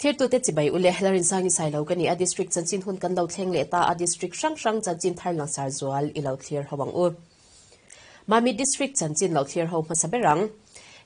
Thirtute Tibai Ule Hlarensang Sailogani, a district Sansin Hun Kan Lawtleng Leta, a district Shangshang Sansin Thailand Sarzual, Ilawtlir Hawang U. Mamit district Sansin Lawtlir Haw Masaberang.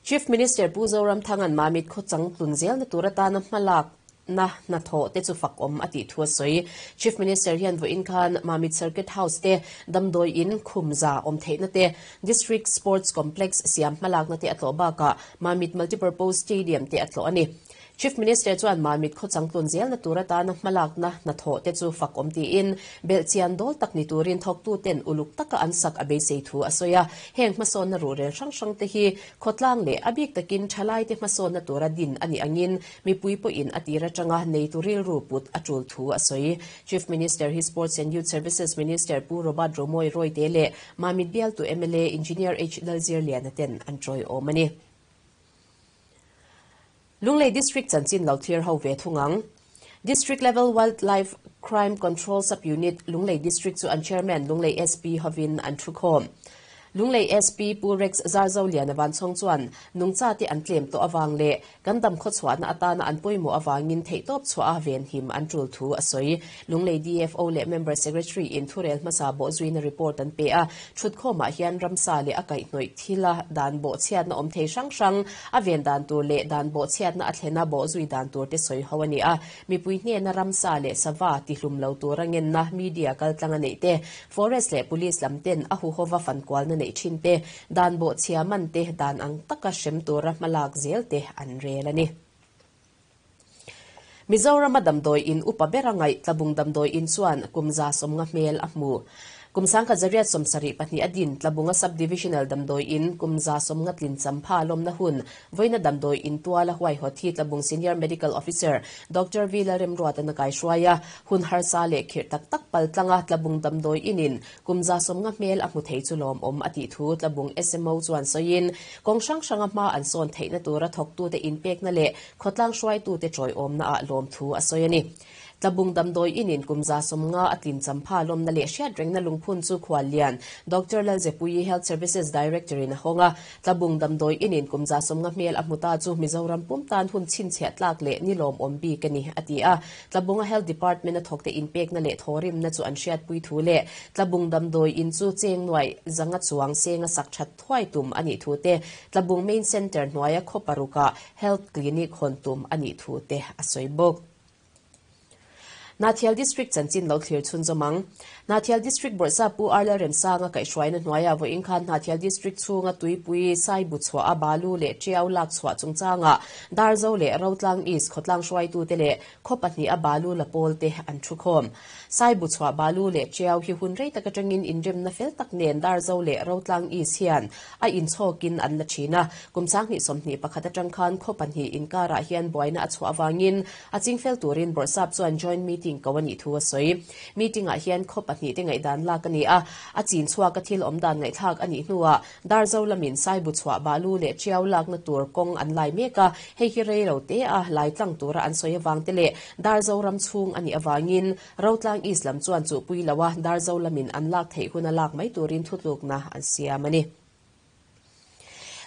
Chief Minister Pu Zoramthanga and Mamit Kotsang Tunzel Naturatan Malak. Na nato tetsufak ati tuasoi Chief Minister Hian Voin Khan Mamit Circuit House te damdoi in khumza theina te District Sports Complex siam malak na te atloba ka Mamit Multipurpose Stadium te atlo ani Chief Minister Chuan Mamit Khochang Tunzel naturata na malak na natho tetsufak ti in belchian dol takni turin thok tu ten uluk taka ansak abe sei thu asoya heng mason na rore sang te hi khotlang le abik takin thalai te mason natura din ani angin mipuipo in atira changa nei turil ruput atul thu asoi Chief Minister his Sports and Youth Services Minister Pu Robert Romoi Roy Dele Mamit Bial to MLA Engineer H Dalzir Lianaten Anjoy Omani Lunglei district Sansin Lawtlir Haw Ve Thungang District level wildlife crime control subunit Lunglei district to and chairman Lunglei SP Hovin Anthukhom Lunglei SP Purex Darzo Lianavan Songchuan Nungcha ti antlem to awang le gandam khotchwana atana anpoimo awangin theitop chwa ven him antul thu asoi Lunglei DFO le member secretary in Thurel Masabo Zuina report an PA Thutkhoma hian ramsa le akai noi thila dan bo chiatna omthei sang aven dan tur le dan bo chiatna athlena bo zui dan tur te soi hawani a mipui hne na ramsa le sawa ti hlumlo turangin na media kal tlanga nei te forest le police lamten ahu hova fankwal na Chinte dan bo chiaman te dan ang takashem tura malak zel te anrelani Mizoram damdoi in upaberangai Tlabung damdoi in suan kumza somnga mel amu Kumsang kazariat somsari patni adin Tlabunga subdivisional damdoi in kumza somnga tlin sampha lom na hun voina damdoi in tuala huai hoti Tlabung senior medical officer Doctor Lalremsanga nakai shwaya hun harsale khirtak tak paltlanga Tlabung damdoi inin kumza somnga mel amu thei chulom om ati thu Tlabung SMO chuan soin kongsang sanga ma anson theina tura thok tu te impact na le khotlang shwai tu te choi om na a lom thu asoyani Tlabung damdoi inin kumza somnga atlin champha lom na le sha dreng na lungphun chu khwalian Dr Lalzepui Health Services Director in Honga Tlabung damdoi inin kumza somnga mel amuta chu Mizoram pumtan hun chin chetlak le nilom ombi kani atia Tlabunga Health Department athokte impact na le thorim na chu an shiat pui thu le Tlabung damdoi in chu cheng noi zanga chuang senga sakchat thwai tum ani thu te Tlabung main center noya khoparuka health clinic hontum ani thu te asoibok Hnahthial district Sansin Lawtlir Chunjomang Hnahthial district Borsa Pu R. Lalremsanga kai shwaina hnuaya voin khan Hnahthial district chunga Tuipui Saibuchhuah Balu le Tiau lak chhuah chungchanga Darzo le Rotlang East khotlang shwai tu tele khopani abalu lapol te anthukhom Saibuchhuah Balu le Tiau hi hun rei takatangin inrem na fel taknen Darzo le Rotlang East hian a inchokin an la china kumsangni somni pakhata tangkhan khopani inkara hian boina achhuah awangin achingfel turin Borsap chuan join meeting Kawani to a soy meeting a hian cop at meeting a dan lakani a chin swakatil dan night hag and inua Darzo lamin Saibuchhuah Balu le Tiau lak natur kong and lai meka hekirero te a lai tlang tura and soya vangtele Darzo ram chung and avangin Rotlang East lam chuan chu puilawa Darzo lamin and lak he hunalak mai turin tutlukna and siamani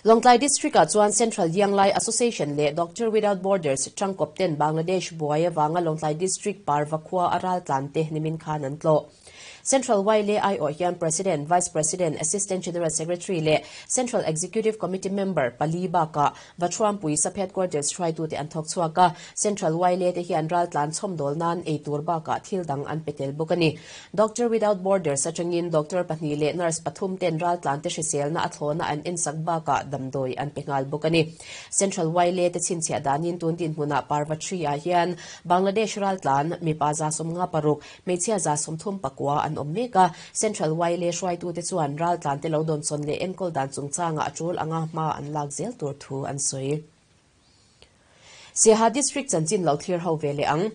Lawngtlai district chuan Central Young Lai Association le Doctor without Borders changkopten Bangladesh buaya wanga Lawngtlai district parvakhuah Raltlante nimin khan antlo Central Wai le IOHian President, Vice President, Assistant General Secretary le Central Executive Committee Member Paliba ka Batram Pui Sub Headquarters try to the Antok Swaka Central Wai le te hian Raltlan somdol nan e turba ka thildang an petel bukani Doctor Without Borders sachangin Doctor Pahni le Nurse Pathum ten Raltlante shisel na athona an insakba ka damdoi an pengal bukani Central Wai le te chinchia danin tuntin huna parvatri a hian Bangladesh Raltlan mipaza somnga paruk mechia za somthum pakwa an Omega Central Wile Shwai Tu Tetsuan Raltlante Lodonson le Enkol Dan Chungchanga Achul Anga Ma an Lagzel Tur Thu an Soi Siaha district Sansin Lawtlir Haw Ve Leang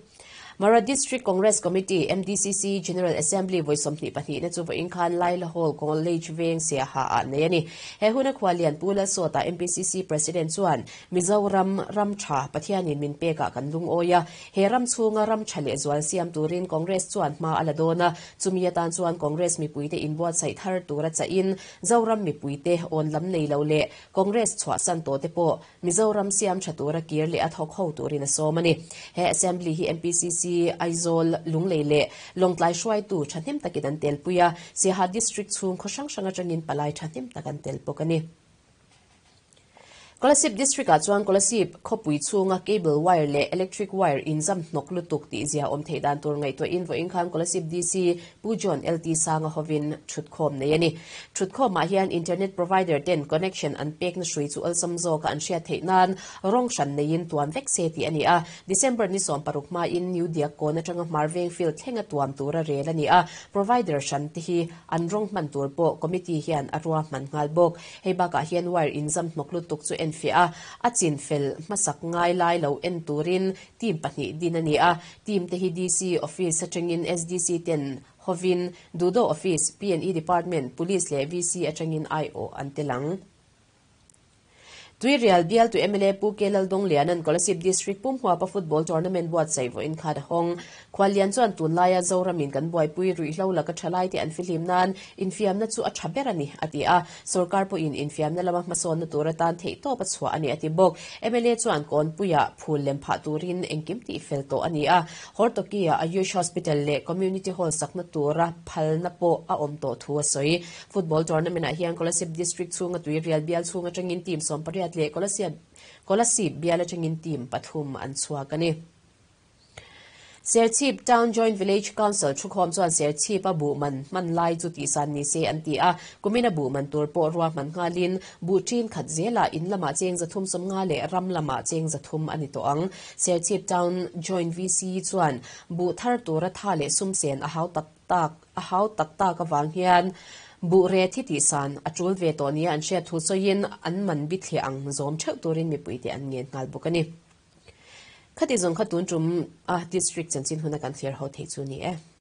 Mara District Congress Committee MDCC General Assembly voisomni pathi na chu vo inkhan Laila Hall kong lejveng Siaha neyani hehuna khwalian pula sota MPCC President Chuan Mizoram ramtha pathianin minpe ka kanlung oya heram chunga ram chale zual siam turin Congress Chuan ma aladona chumiyatan Chuan Congress mi puite inbot sai thar tura cha in zoram mi puite on lam nei lole Congress chwa san to tepo Mizoram siam chatura kirle athok ho turin somani he assembly hi MPCC Aizol Lunglei le Lawngtlai shwai tu thathem takidan telpuya Siaha district chung khosang sanga changin palai thathem takan telpokani Kolasib district chuan Kolasib khopui chunga cable wire le electric wire in zam nok lutuk ti zia om theidan tur ngai to in vo inkhan Kolasib DC Pu John LT Sanga Hovin thutkhom nei ani thutkhom ma hian internet provider ten connection an pekna shui chu alsam zo ka an sia theinan rong shan nei in tuam vek se ti ani a December ni som paruk ma in new diakon atanga marveng field thenga tuam tura rel ani a provider shan ti hi an rong man tur po committee hian arwa man ngal bok heba ka hian wire in zam nok lutuk chu fia achin fel masak ngai lai lo en turin team pani dinania team te DC office atangin SDC 10 hovin dudo office PNE department police le VC atangin IO antelang Tui real bial to MLA Pu K. Lalremsanga and Kolasib district Pumhua pa football tournament wat saivo in Khad Hong Khwalian chuan tun laia zoramin kan boi pui rui hlo la ka thalai ti an filim nan in fiamna chu a thaberani atia sarkar po in fiamna lama mason na turatan thei to pa chua ani atibok MLA chuan kon puya phul lem pha turin engkim ti felto ania hortokia ayush hospital le community hall sakna tura phalna po a omto thua soi football tournament a hiang Kolasib district chunga tui real bial chunga tangin team sompari Kolasib biala changin team pathum an chuakani Serchip Town Joint Village Council chukhom chuan Serchip abu man lai chu ti san ni se anti a kumina bu man tur po ruah man ngalin bu tin khat zela in lama cheng zathum som nga le ram lama cheng zathum ani to ang Serchip Town Joint VC chuan bu thar tura tha le sumsen a hau tak tak ka wang hian bu re thiti san atul ve tonia an she thu soin an man bi thli ang zom theu turin mi puite an nge ngal bukani khati zong khatun tum district chanchin huna kan clear ho thei chu ni